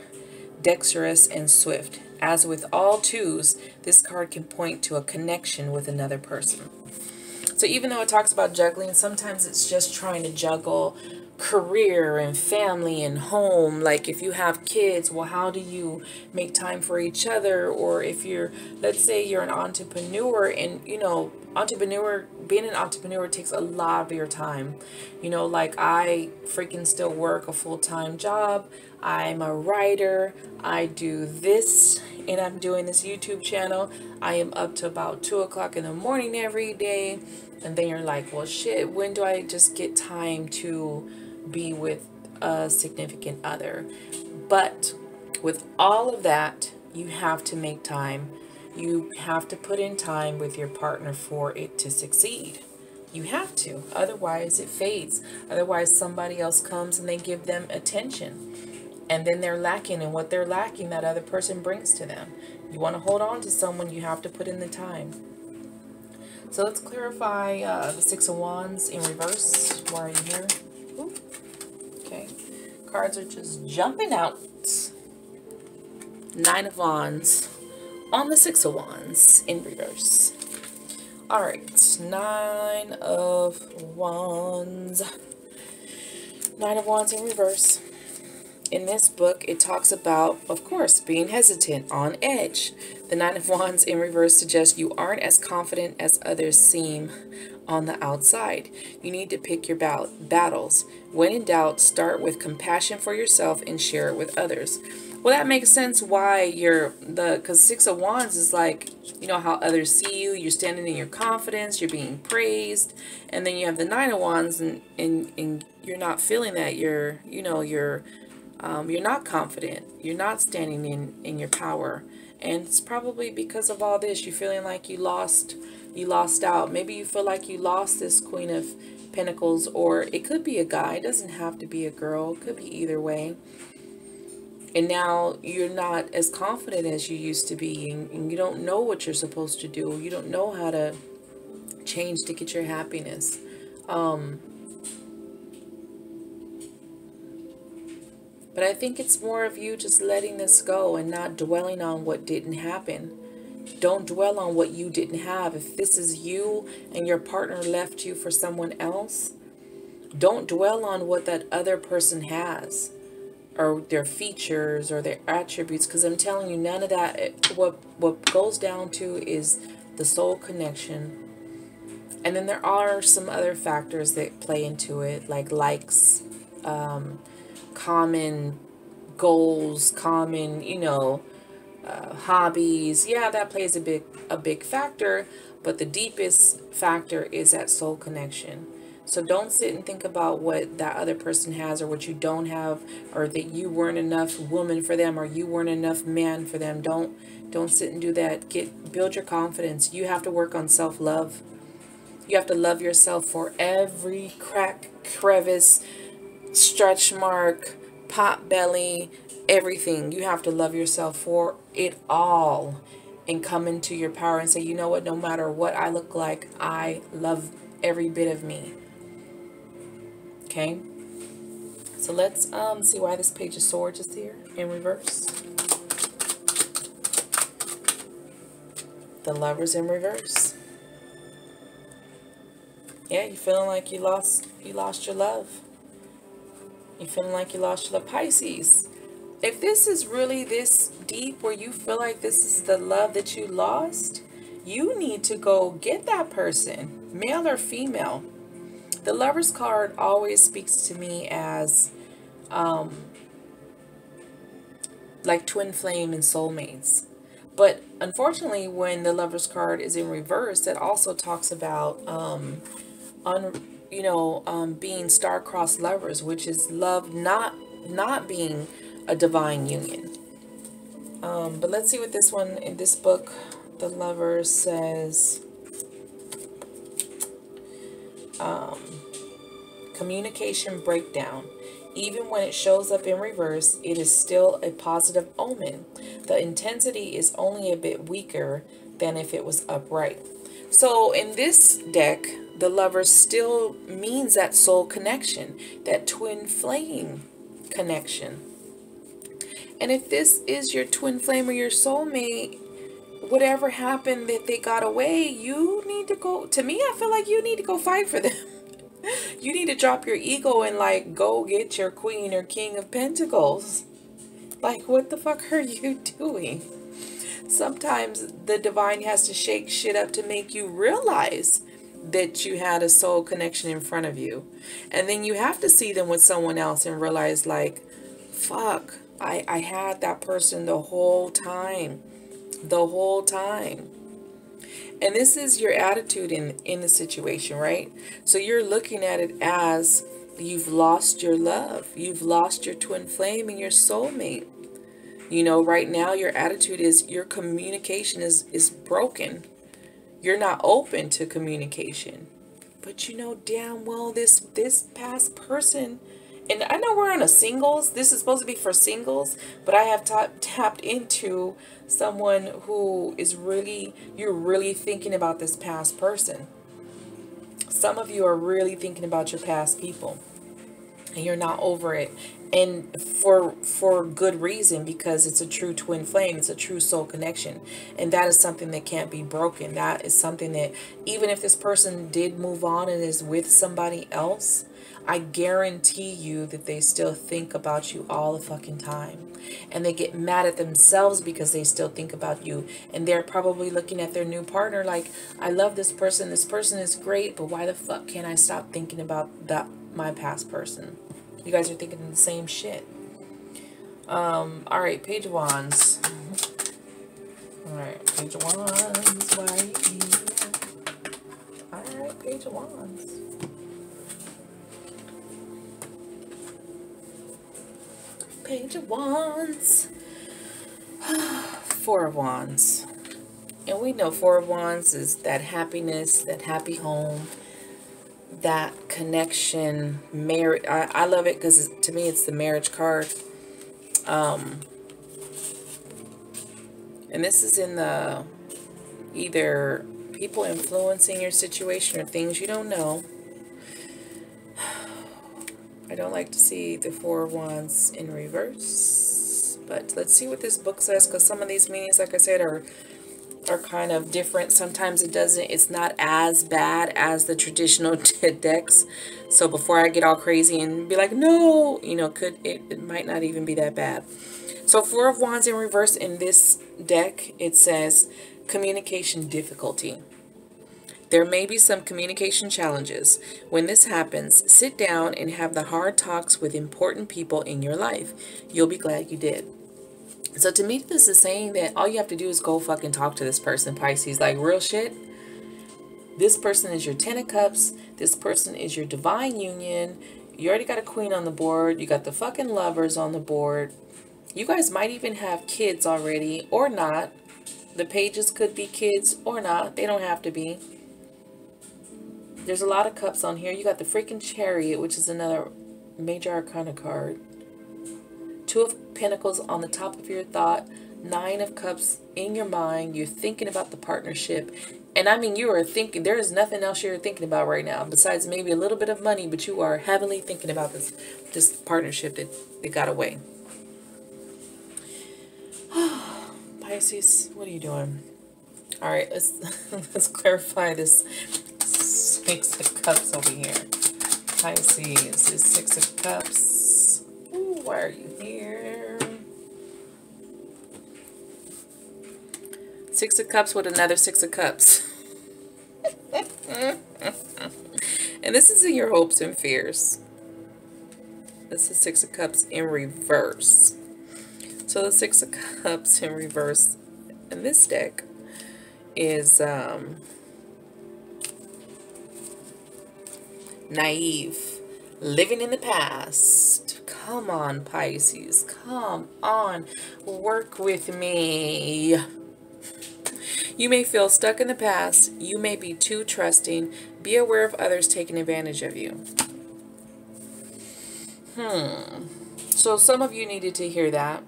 dexterous and swift. As with all 2s, this card can point to a connection with another person. So even though it talks about juggling, sometimes it's just trying to juggle career and family and home. Like if you have kids, well, how do you make time for each other? Or if you're, let's say you're an entrepreneur, and you know, being an entrepreneur takes a lot of your time. You know, like I freaking still work a full-time job. I'm a writer. I do this, and I'm doing this YouTube channel. I am up to about 2 o'clock in the morning every day. And then you're like, well, shit, when do I just get time to be with a significant other? But with all of that, you have to make time You have to put in time with your partner for it to succeed. You have to. Otherwise, it fades. Otherwise, somebody else comes and they give them attention. And then they're lacking in what they're lacking that other person brings to them. You want to hold on to someone, you have to put in the time. So let's clarify the Six of Wands in reverse. Why are you here? Ooh. Okay. Cards are just jumping out. Nine of Wands on the Six of Wands in reverse. All right, Nine of Wands. Nine of Wands in reverse. In this book, it talks about, of course, being hesitant, on edge. The Nine of Wands in reverse suggests you aren't as confident as others seem on the outside. You need to pick your battles. When in doubt, start with compassion for yourself and share it with others. Well, that makes sense why you're because Six of Wands is like, you know, how others see you, you're standing in your confidence, you're being praised, and then you have the Nine of Wands and you're not feeling that, you're not confident, you're not standing in your power. And it's probably because of all this, you're feeling like you lost out. Maybe you feel like you lost this Queen of Pentacles, or it could be a guy, it doesn't have to be a girl, it could be either way. And now you're not as confident as you used to be, and you don't know what you're supposed to do. You don't know how to change to get your happiness. But I think it's more of you just letting this go and not dwelling on what didn't happen. Don't dwell on what you didn't have. If this is you and your partner left you for someone else, don't dwell on what that other person has, or their features or their attributes, because I'm telling you, none of that. What goes down to is the soul connection. And then there are some other factors that play into it, like likes, common goals, common, hobbies. Yeah, that plays a big factor, but the deepest factor is that soul connection. So don't sit and think about what that other person has, or what you don't have, or that you weren't enough woman for them, or you weren't enough man for them. Don't sit and do that. Build your confidence. You have to work on self-love. You have to love yourself for every crack, crevice, stretch mark, pot belly, everything. You have to love yourself for it all, and come into your power and say, you know what, no matter what I look like, I love every bit of me. Okay, so let's see why this Page of Swords is here in reverse. The Lovers in reverse. Yeah, you're feeling like you lost your love. You're feeling like you lost your love. Pisces, if this is really this deep where you feel like this is the love that you lost, you need to go get that person, male or female. The Lover's card always speaks to me as like twin flame and soulmates. But unfortunately, when the Lover's card is in reverse, that also talks about being star-crossed lovers, which is love not being a divine union. But let's see what this one in this book, the Lover, says. Communication breakdown. Even when it shows up in reverse, it is still a positive omen. The intensity is only a bit weaker than if it was upright. So in this deck, the Lover still means that soul connection, that twin flame connection. And if this is your twin flame or your soulmate, whatever happened that they got away, you need to go, to me, I feel like you need to go fight for them. You need to drop your ego and like go get your Queen or King of Pentacles. Like, what the fuck are you doing? Sometimes the divine has to shake shit up to make you realize that you had a soul connection in front of you. And then you have to see them with someone else and realize, like, fuck, I had that person the whole time. And this is your attitude in the situation, right? So you're looking at it as you've lost your love, you've lost your twin flame and your soulmate. You know, right now your attitude is your communication is broken. You're not open to communication. But you know damn well this past person, and I know we're on a singles, this is supposed to be for singles, but I have tapped into someone who is really, you're really thinking about this past person. Some of you are really thinking about your past people and you're not over it. And for good reason, because it's a true twin flame. It's a true soul connection. And that is something that can't be broken. That is something that even if this person did move on and is with somebody else, I guarantee you that they still think about you all the fucking time. And they get mad at themselves because they still think about you. And they're probably looking at their new partner like, I love this person. This person is great, but why the fuck can't I stop thinking about my past person? You guys are thinking the same shit. All right, Page of Wands. All right, Page of Wands. All right, Page of Wands. Page of Wands. Four of Wands. And we know Four of Wands is that happiness, that happy home, that connection, marriage. I love it because to me it's the marriage card. And this is in the either people influencing your situation or things you don't know. I don't like to see the Four of Wands in reverse, but let's see what this book says, because some of these meanings, like I said, are kind of different. Sometimes it doesn't, it's not as bad as the traditional decks. So before I get all crazy and be like, no, you know, it might not even be that bad. So Four of Wands in reverse in this deck, it says communication difficulty. There may be some communication challenges. When this happens, sit down and have the hard talks with important people in your life. You'll be glad you did. So to me, this is saying that all you have to do is go fucking talk to this person, Pisces. Like, real shit. This person is your 10 of cups. This person is your divine union. You already got a queen on the board. You got the fucking lovers on the board. You guys might even have kids already or not. The pages could be kids or not. They don't have to be. There's a lot of cups on here. You got the freaking Chariot, which is another major arcana card. 2 of Pentacles on the top of your thought, 9 of Cups in your mind. You're thinking about the partnership. And I mean, you are thinking, there is nothing else you're thinking about right now besides maybe a little bit of money, but you are heavily thinking about this partnership that got away. Pisces, what are you doing? All right, let's clarify this 6 of Cups over here. Pisces is 6 of Cups. Ooh, why are you here? 6 of Cups with another 6 of Cups. And this is in your hopes and fears. This is 6 of Cups in reverse. So the 6 of Cups in reverse in this deck is naive, living in the past. Come on, Pisces. Come on. Work with me. You may feel stuck in the past. You may be too trusting. Be aware of others taking advantage of you. So some of you needed to hear that.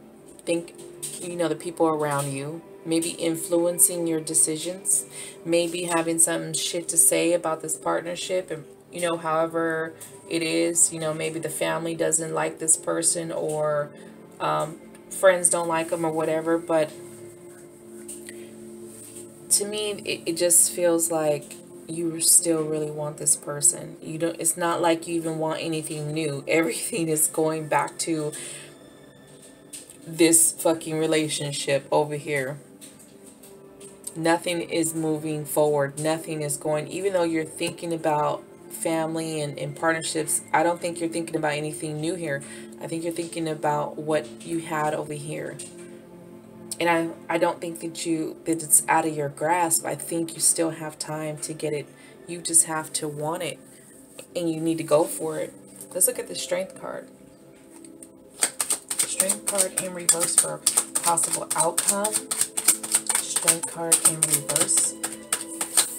Think, you know, the people around you. Maybe influencing your decisions. Maybe having some shit to say about this partnership. And, you know, however it is, you know, maybe the family doesn't like this person, or friends don't like them, or whatever. But to me, it just feels like you still really want this person. You don't, it's not like you even want anything new. Everything is going back to this fucking relationship over here. Nothing is moving forward. Nothing is going, even though you're thinking about family and partnerships. I don't think you're thinking about anything new here. I think you're thinking about what you had over here. And I don't think that it's out of your grasp. I think you still have time to get it. You just have to want it, and you need to go for it. Let's look at the Strength card. Strength card in reverse for possible outcome. Strength card in reverse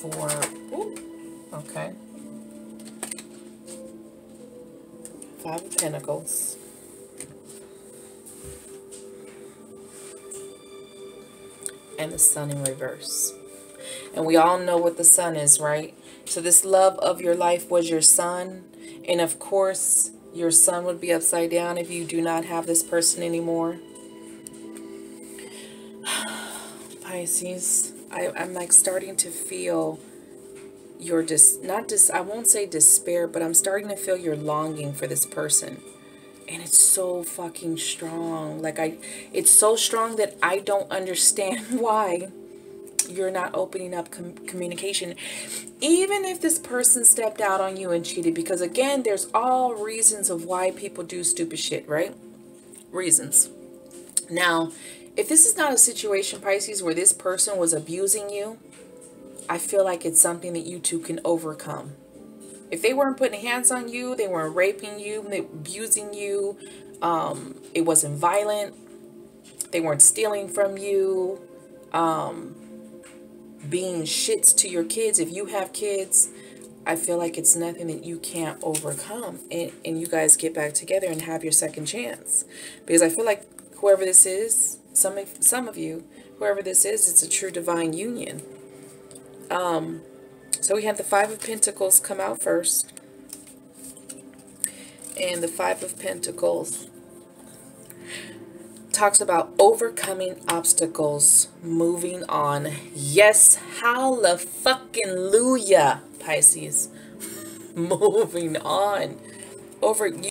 for, ooh, okay. 5 of Pentacles. And the Sun in reverse. And we all know what the Sun is, right? So this love of your life was your Sun. And of course, your Sun would be upside down if you do not have this person anymore. Pisces, I'm like starting to feel your I won't say despair, but I'm starting to feel your longing for this person. And it's so fucking strong. Like it's so strong that I don't understand why you're not opening up communication. Even if this person stepped out on you and cheated, because again, there's all reasons of why people do stupid shit, right? Reasons. Now, if this is not a situation, Pisces, where this person was abusing you, I feel like it's something that you two can overcome. If they weren't putting hands on you, they weren't raping you, they were abusing you, it wasn't violent, they weren't stealing from you, being shits to your kids, if you have kids, I feel like it's nothing that you can't overcome, and you guys get back together and have your second chance. Because I feel like whoever this is, some of you, whoever this is, it's a true divine union. So we have the 5 of Pentacles come out first. And the 5 of Pentacles talks about overcoming obstacles, moving on. Yes, hallelujah, Pisces. Moving on. Over you